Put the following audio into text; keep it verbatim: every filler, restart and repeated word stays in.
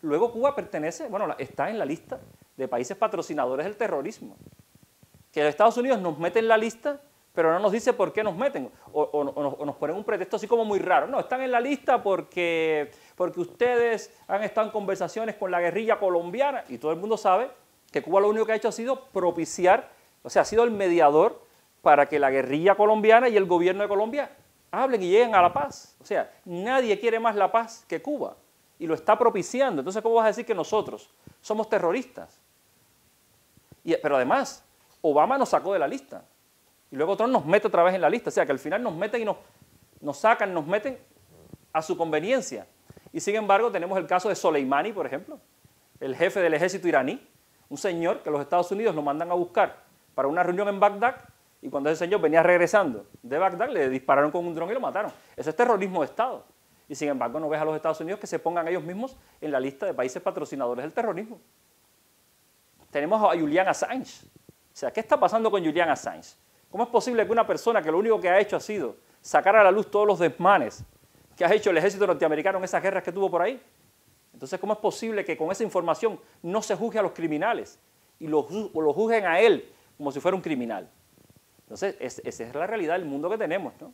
Luego Cuba pertenece, bueno, está en la lista de países patrocinadores del terrorismo. Que los Estados Unidos nos meten en la lista, pero no nos dice por qué nos meten, o, o, o, nos, o nos ponen un pretexto así como muy raro. No, están en la lista porque, porque ustedes han estado en conversaciones con la guerrilla colombiana, y todo el mundo sabe que Cuba lo único que ha hecho ha sido propiciar, o sea, ha sido el mediador para que la guerrilla colombiana y el gobierno de Colombia hablen y lleguen a la paz. O sea, nadie quiere más la paz que Cuba, y lo está propiciando. Entonces, ¿cómo vas a decir que nosotros somos terroristas? Y, pero además, Obama nos sacó de la lista, y luego Trump nos mete otra vez en la lista. O sea, que al final nos meten y nos, nos sacan, nos meten a su conveniencia. Y sin embargo, tenemos el caso de Soleimani, por ejemplo, el jefe del ejército iraní, un señor que los Estados Unidos lo mandan a buscar para una reunión en Bagdad, y cuando ese señor venía regresando de Bagdad, le dispararon con un dron y lo mataron. Eso es terrorismo de Estado. Y sin embargo, no ves a los Estados Unidos que se pongan ellos mismos en la lista de países patrocinadores del terrorismo. Tenemos a Julian Assange. O sea, ¿qué está pasando con Julian Assange? ¿Cómo es posible que una persona que lo único que ha hecho ha sido sacar a la luz todos los desmanes que ha hecho el ejército norteamericano en esas guerras que tuvo por ahí? Entonces, ¿cómo es posible que con esa información no se juzgue a los criminales y lo, o lo juzguen a él como si fuera un criminal? Entonces, es, esa es la realidad del mundo que tenemos, ¿no?